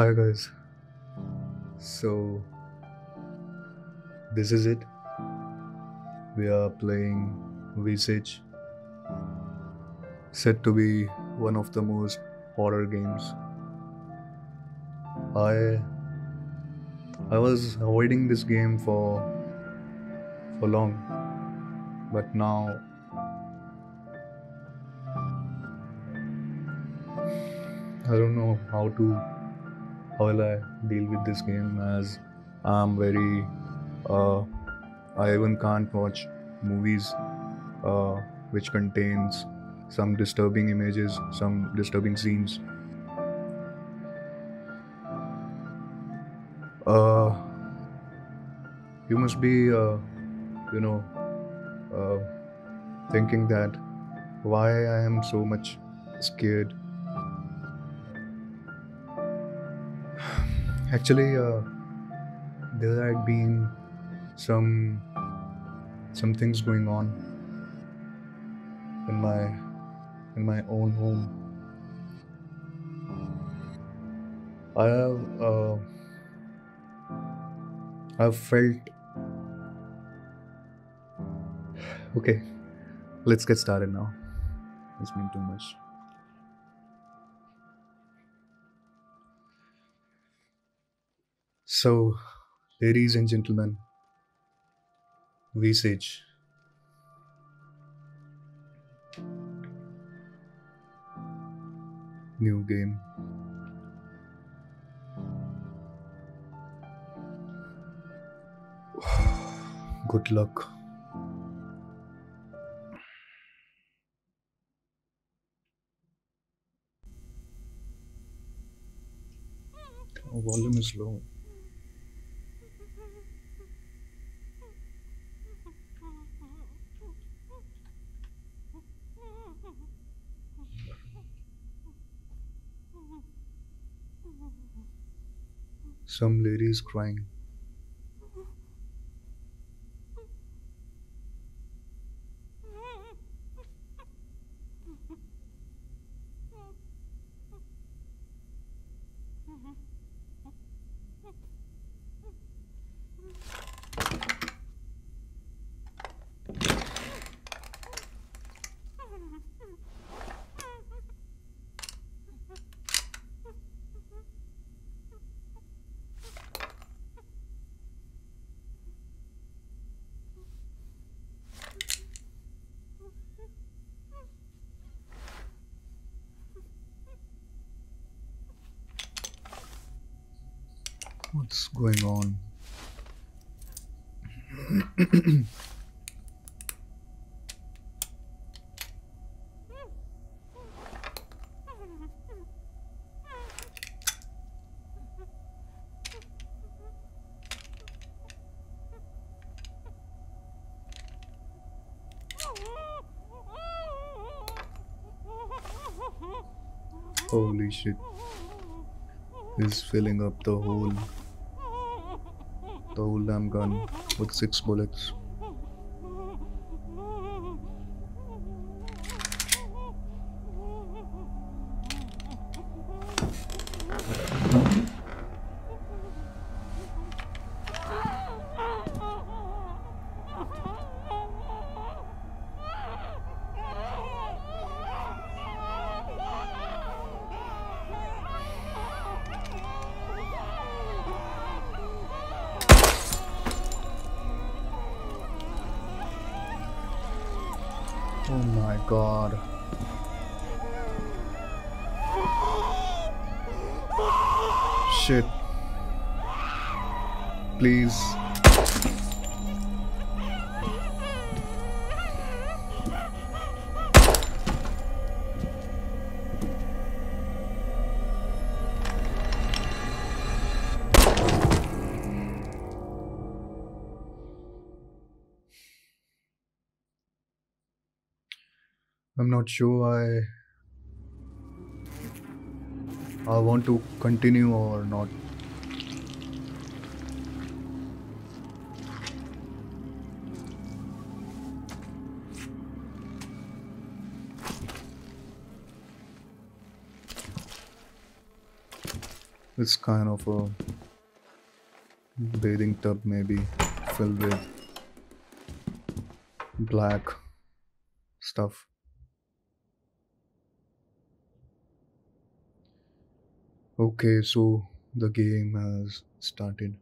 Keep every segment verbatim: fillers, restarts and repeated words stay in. Hi guys, so this is it. We are playing Visage, said to be one of the most horror games. I I was avoiding this game for for long, but now I don't know how to How will I deal with this game, as I'm very uh, I even can't watch movies uh, which contains some disturbing images, some disturbing scenes. Uh, you must be uh, you know uh, thinking that why I am so much scared. Actually, uh, there had been some some things going on in my in my own home. I have uh, I've felt okay. Let's get started now. It's been too much. So, ladies and gentlemen, Visage. New game. Good luck. Oh, volume is low. Some lady is crying. What's going on? Holy shit. He's filling up the whole the whole damn gun with six bullets. Oh my God. Shit. Please. I'm not sure I I want to continue or not. It's kind of a bathing tub, maybe filled with black stuff. Okay, so the game has started.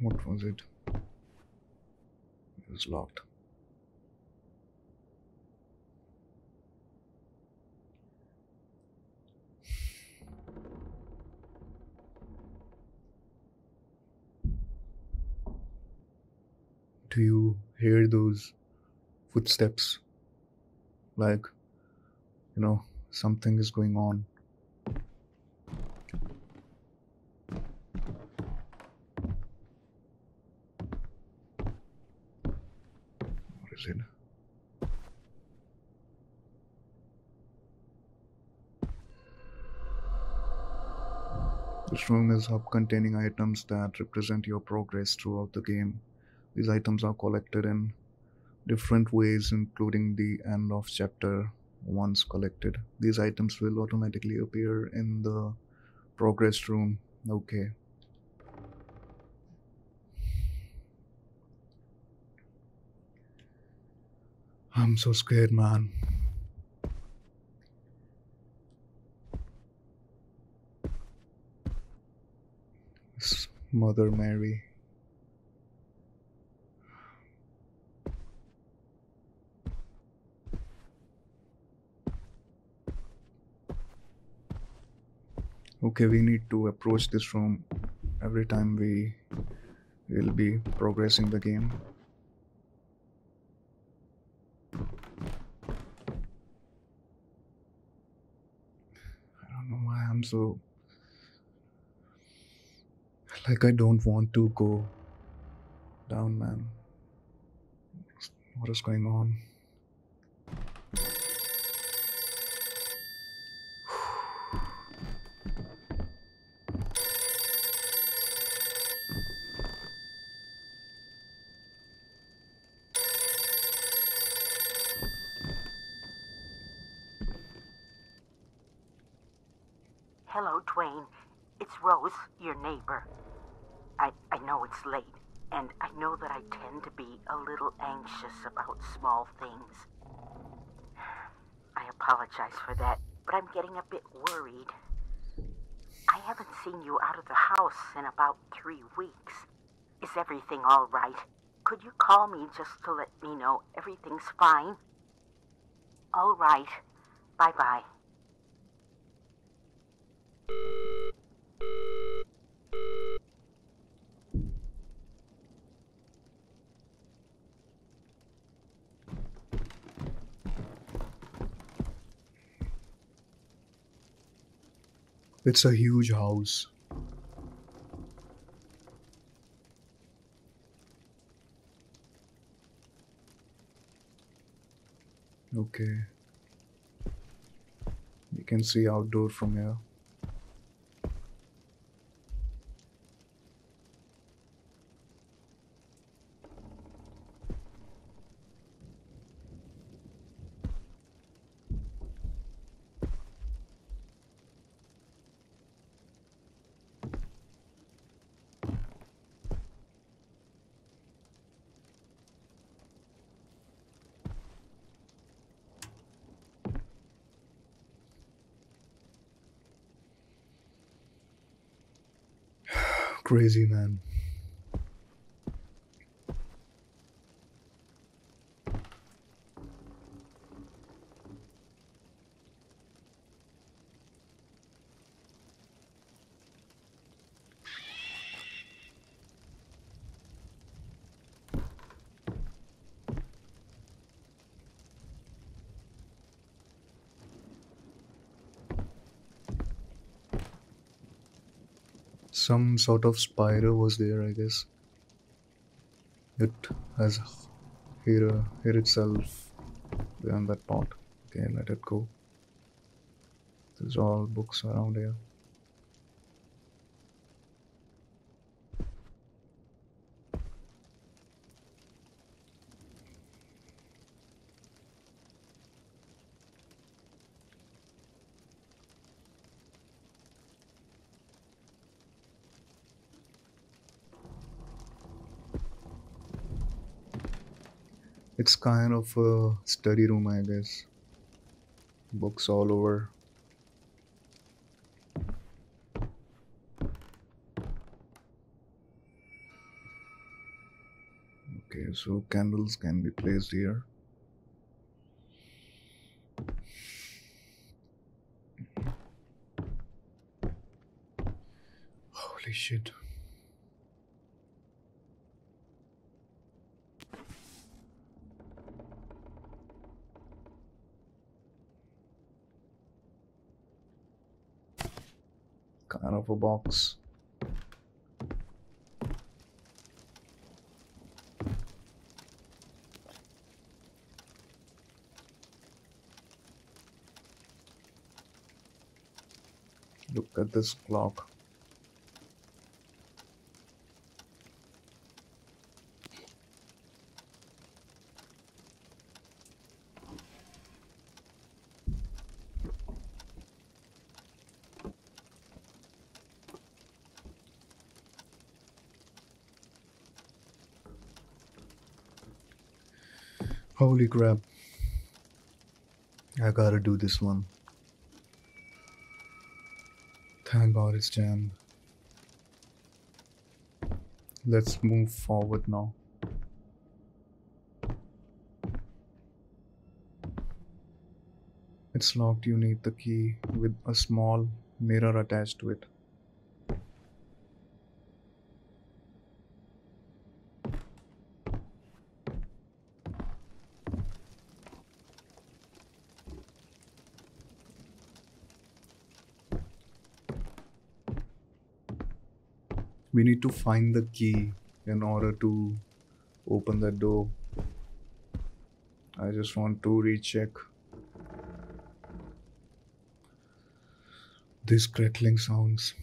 What was it? It was locked. Do you hear those footsteps? Like, you know, something is going on. What is it? This room is a hub containing items that represent your progress throughout the game. These items are collected in different ways, including the end of chapter. Once collected, these items will automatically appear in the progress room. Okay. I'm so scared, man. It's Mother Mary. Okay, we need to approach this room every time we will be progressing the game. I don't know why I'm so... like, I don't want to go down, man. What is going on? Hello, Dwayne. It's Rose, your neighbor. I, I know it's late, and I know that I tend to be a little anxious about small things. I apologize for that, but I'm getting a bit worried. I haven't seen you out of the house in about three weeks. Is everything all right? Could you call me just to let me know everything's fine? All right. Bye-bye. It's a huge house. Okay. You can see outdoor from here. Crazy, man. Some sort of spider was there, I guess. It has here, uh, here itself behind that pot. Okay, let it go. There's all books around here. it's kind of a study room, I guess. Books all over. Okay, so candles can be placed here. Holy shit. Kind of a box. Look at this clock. Holy crap, I gotta do this one. Thank God it's jammed. Let's move forward now. It's locked, you need the key with a small mirror attached to it. We need to find the key in order to open the door. I just want to recheck. These crackling sounds.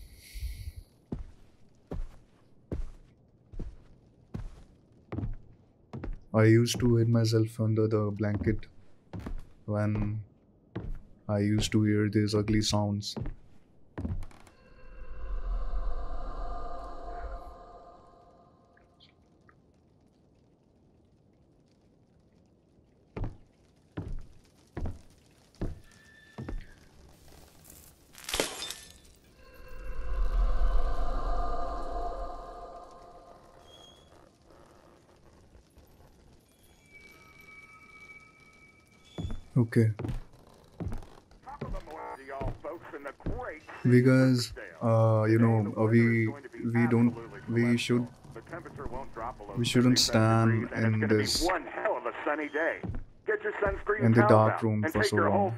I used to hide myself under the blanket when I used to hear these ugly sounds. Okay. Because uh, you know, uh, we we don't we should we shouldn't stand in this in the dark room for so long.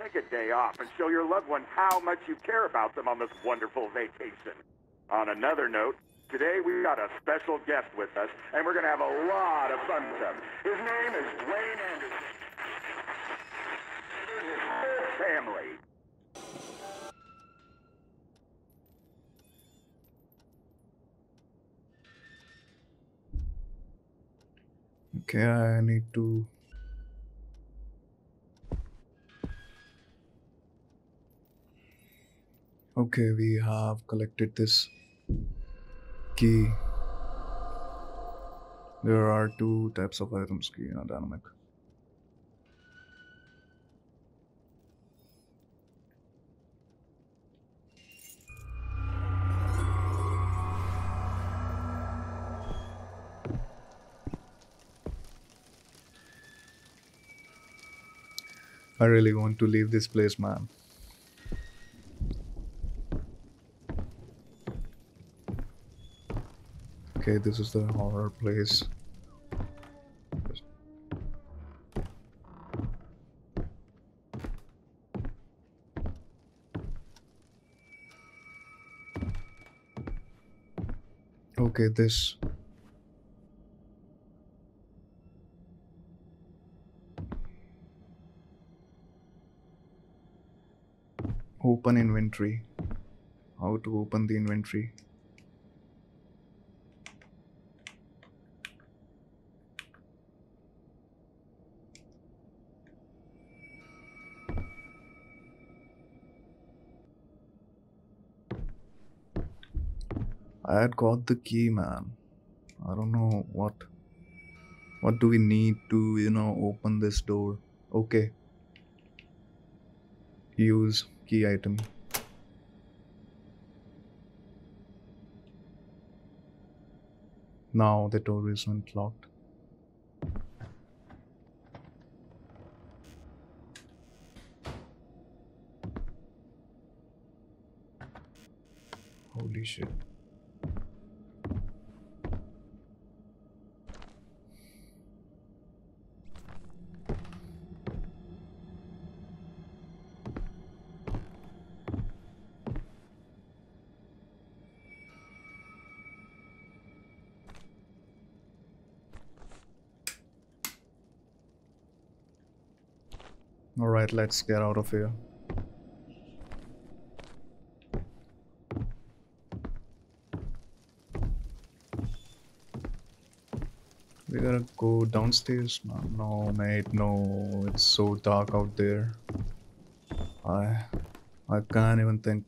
Take a day off and show your loved one how much you care about them on this wonderful vacation. On another note, today we got a special guest with us, and we're gonna have a lot of fun with him. His name is Dwayne Anderson. Family. Okay, I need to Okay, we have collected this key. There are two types of items, key and dynamic. I really want to leave this place, man. Okay, this is the horror place. Okay, this. Open inventory. How to open the inventory? I had got the key, man. I don't know what What do we need to, you know, open this door? Okay. Use key item. Now the door is unlocked. Holy shit. Alright, let's get out of here. We gotta go downstairs? No, no, mate, no. It's so dark out there. I... I can't even think.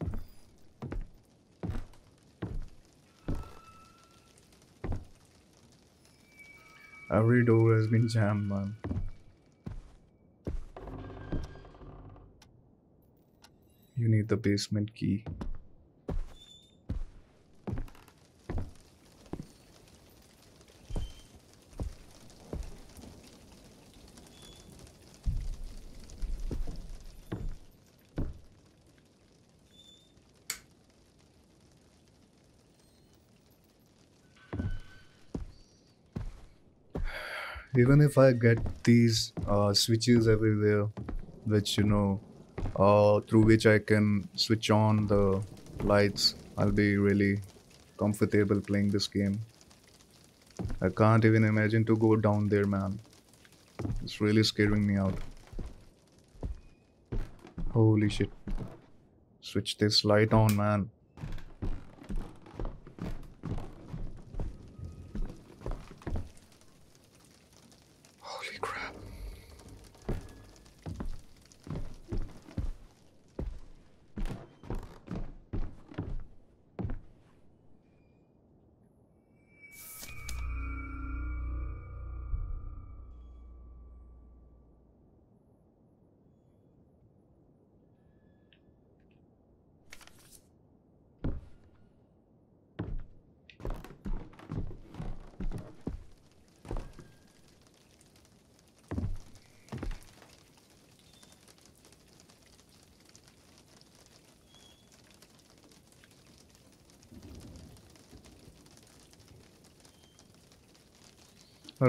Every door has been jammed, man. You need the basement key. Even if I get these uh, switches everywhere, which, you know, Uh, through which I can switch on the lights, I'll be really comfortable playing this game. I can't even imagine to go down there, man. It's really scaring me out. Holy shit. Switch this light on, man. I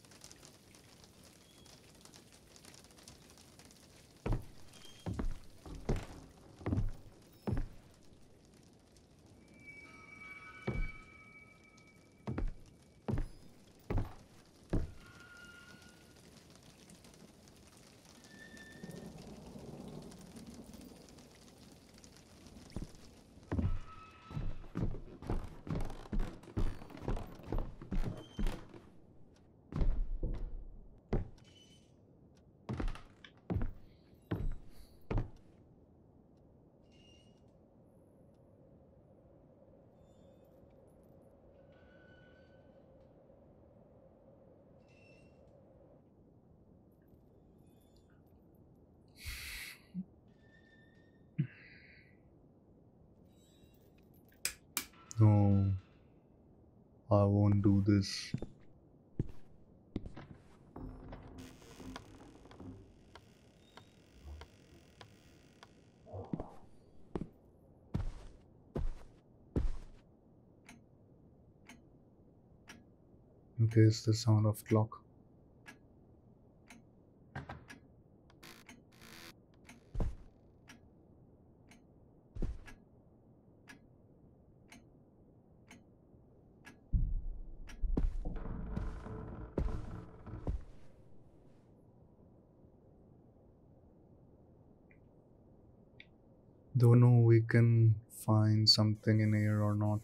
No, I won't do this. Okay, it's the sound of clock. Don't know we can find something in here or not.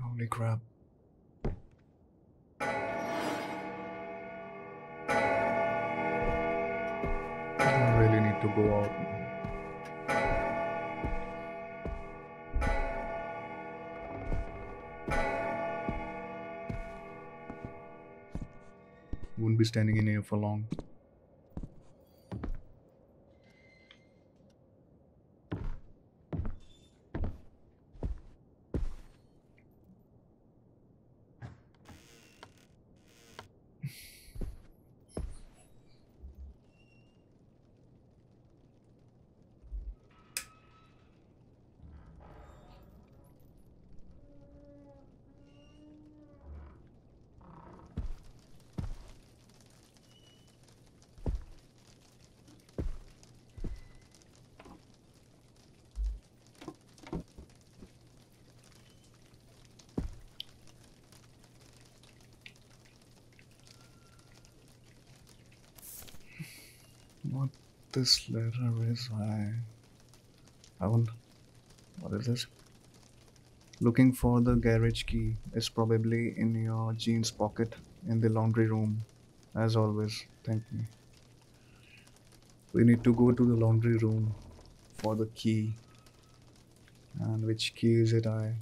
Holy crap. to go out. Won't be standing in here for long. What this letter is, I haven't. What is this? Looking for the garage key. It's probably in your jeans pocket in the laundry room. As always, thank me. We need to go to the laundry room for the key. And which key is it? I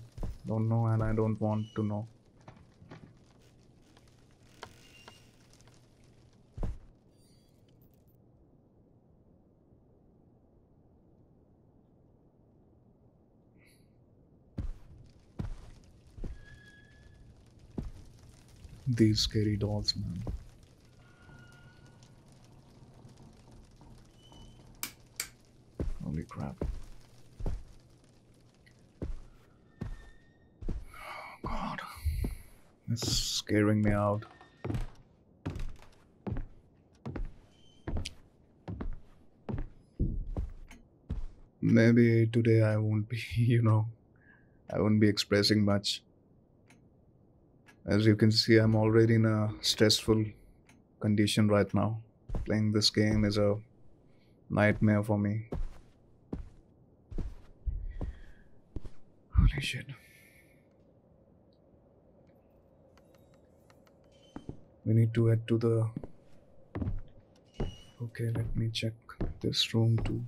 don't know, and I don't want to know. These scary dolls, man. Holy crap. Oh god. It's scaring me out. Maybe today I won't be, you know, I won't be expressing much. As you can see, I'm already in a stressful condition right now. Playing this game is a nightmare for me. Holy shit. We need to head to the... Okay, let me check this room too.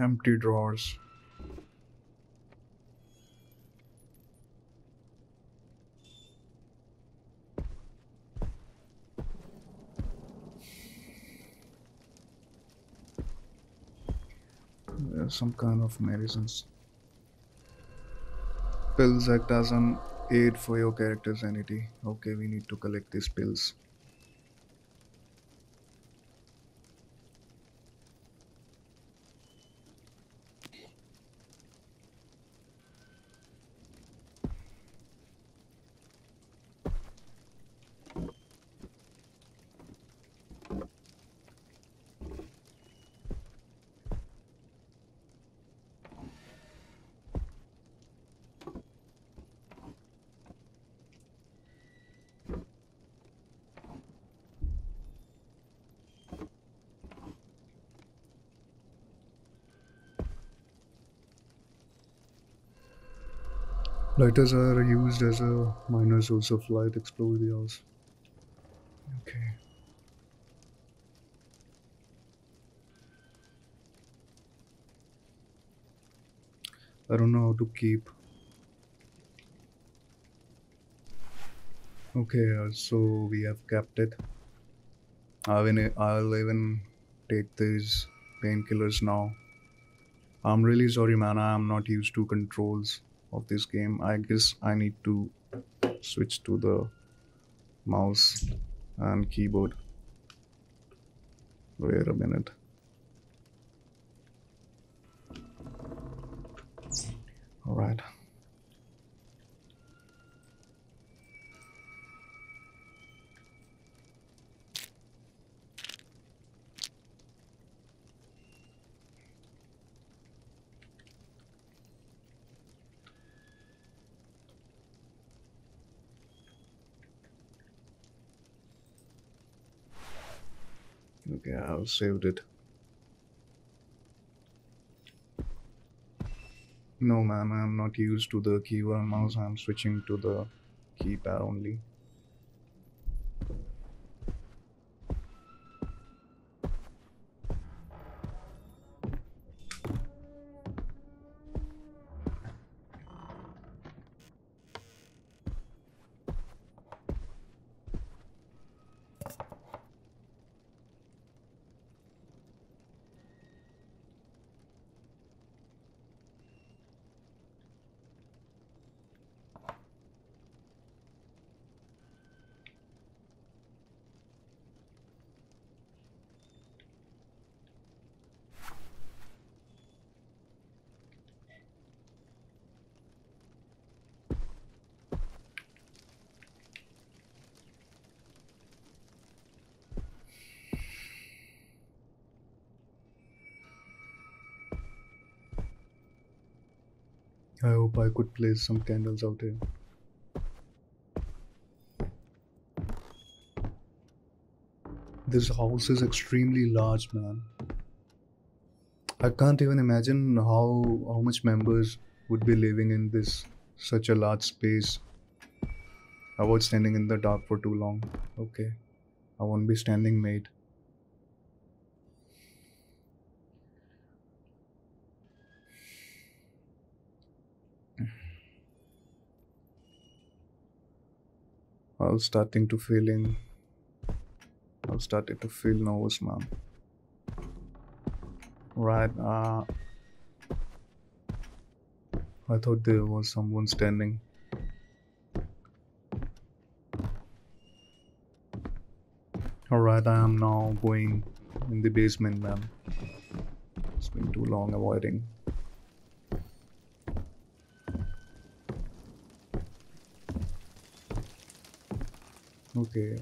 Empty drawers. There's some kind of medicines. Pills act as an aid for your character's sanity. Okay, we need to collect these pills. Lighters are used as a minor source of light. Explore the house. Okay. I don't know how to keep. Okay, so we have kept it. I'll even, I'll even take these painkillers now. I'm really sorry, man. I am not used to controls of this game. I guess I need to switch to the mouse and keyboard. Wait a minute. All right. Okay, I've saved it. No, man, I'm not used to the keyboard and mouse. I'm switching to the keypad only. I hope I could place some candles out here. This house is extremely large, man. I can't even imagine how, how much members would be living in this such a large space. I was standing in the dark for too long. Okay, I won't be standing, mate. I was starting to feeling. I was starting to feel nervous, man. Right. Uh, I thought there was someone standing. All right. I am now going in the basement, man. It's been too long avoiding. Okay.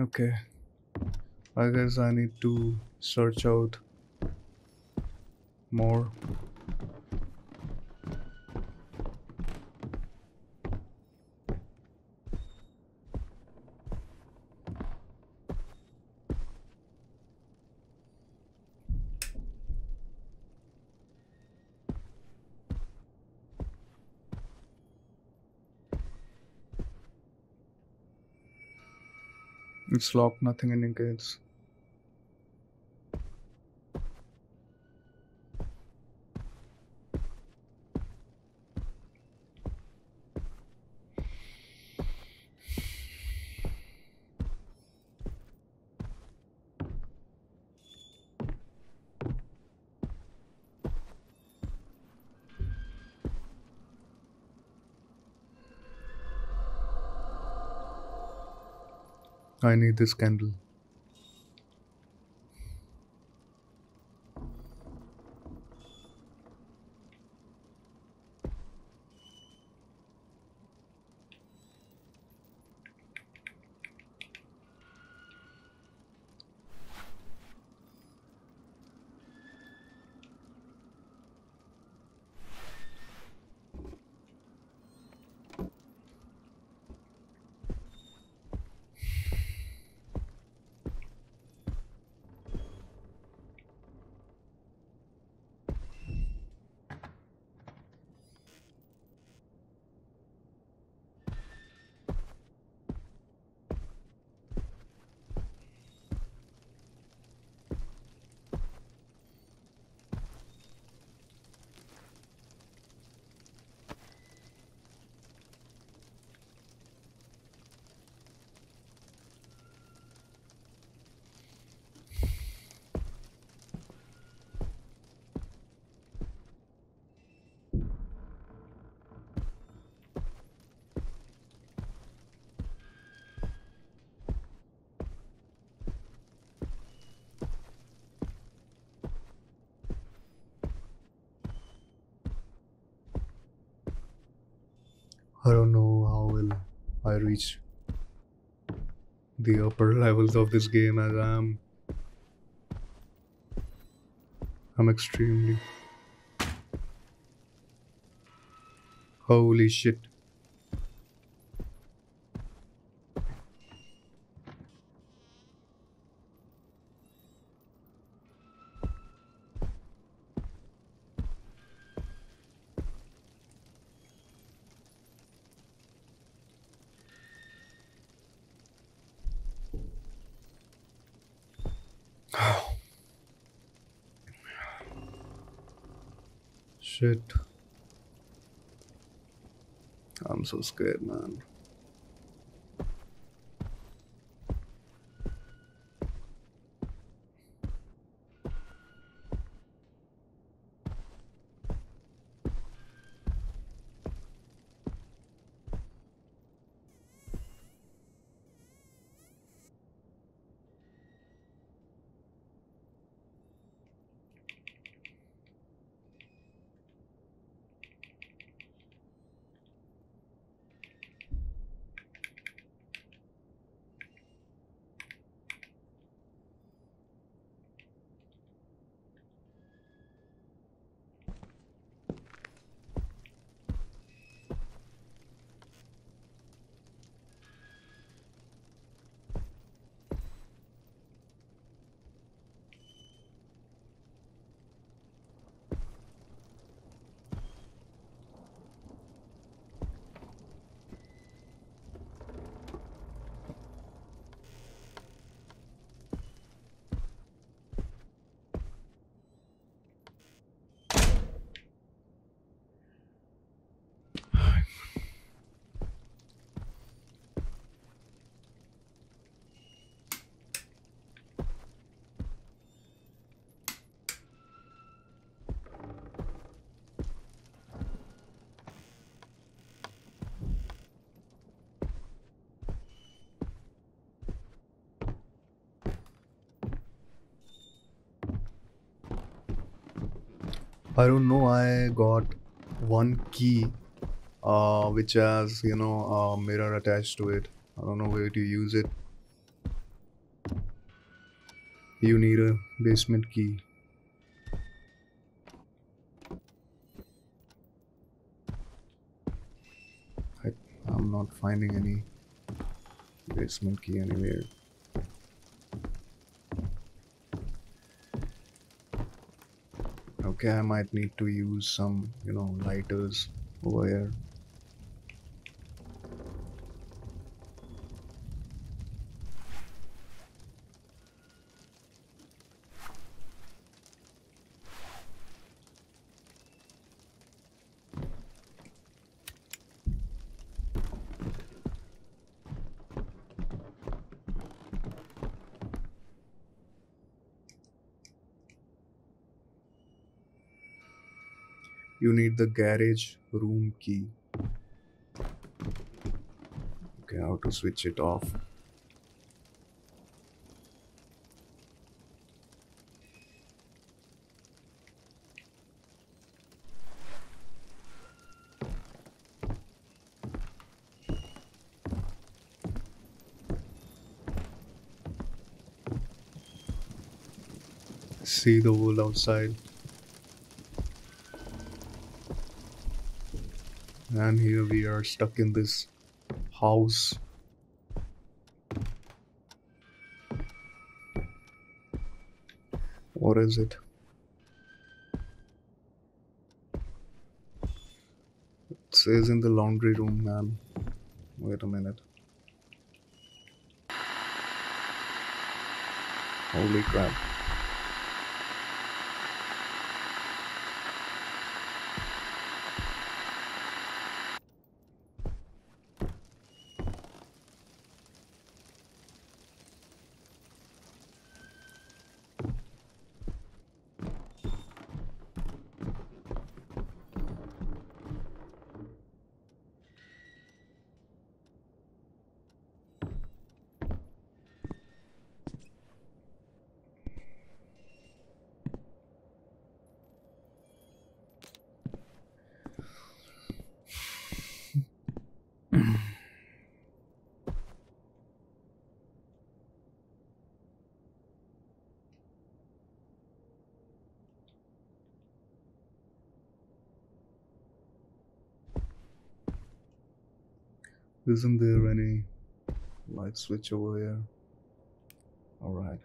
Okay, I guess I need to search out more. It's locked, nothing indicates. I need this candle. I don't know how will I reach the upper levels of this game, as I am I'm extremely... Holy shit. Shit. I'm so scared, man. I don't know, I got one key uh, which has, you know, a mirror attached to it. I don't know where to use it. You need a basement key. I, I'm not finding any basement key anywhere. Okay, I might need to use some, you know, lighters over here. You need the garage room key. Okay, how to switch it off? see the world outside. And here we are stuck in this house. What is it? It says in the laundry room, man. Wait a minute. Holy crap. Isn't there any light switch over here? Alright.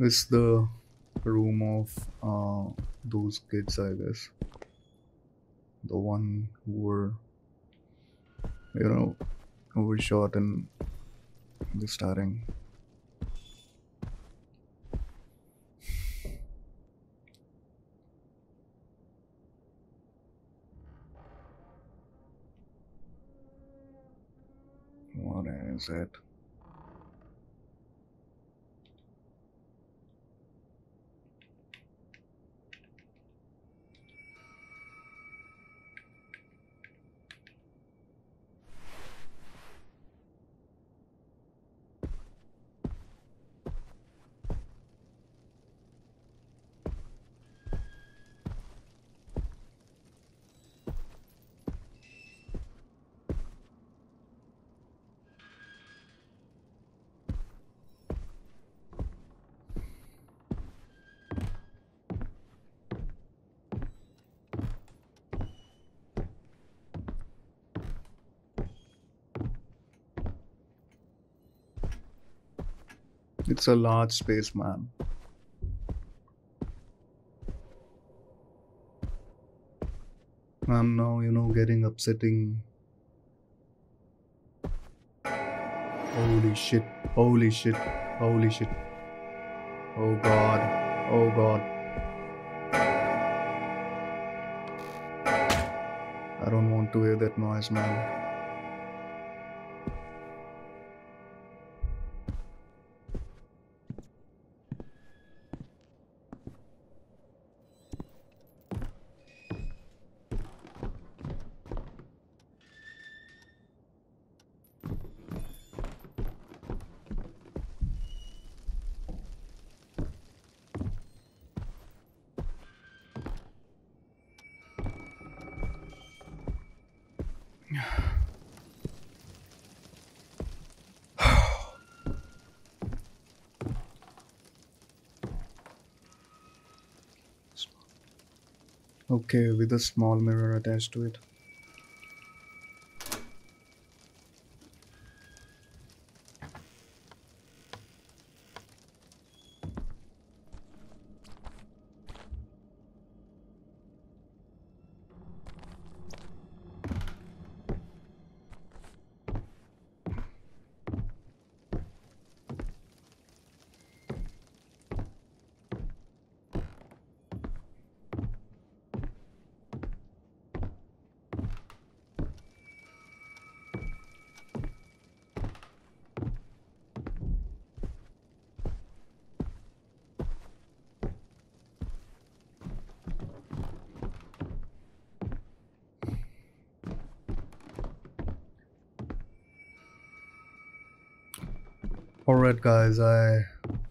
It's the room of uh, those kids, I guess. The one who were, you know, overshot in the starting. What is it? It's a large space, man. I'm now, you know, getting upsetting. Holy shit, holy shit, holy shit. Oh god, oh god. I don't want to hear that noise, man. Okay, with a small mirror attached to it. Alright guys, I,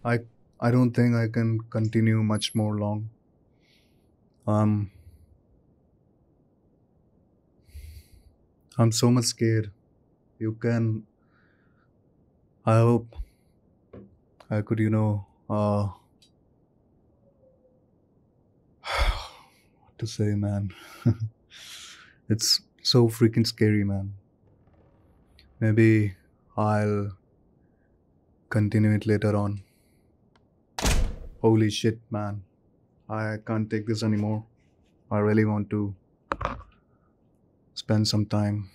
I, I don't think I can continue much more long. Um, I'm so much scared. You can, I hope I could, you know, uh, what to say, man. It's so freaking scary, man. Maybe I'll continue it later on. Holy shit, man. I can't take this anymore. I really want to spend some time.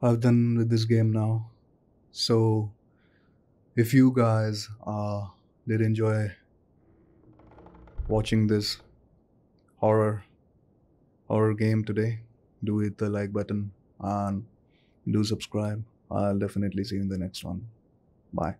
I've done with this game now. So if you guys uh, did enjoy watching this horror horror game today, do hit the like button and do subscribe. I'll definitely see you in the next one. Bye.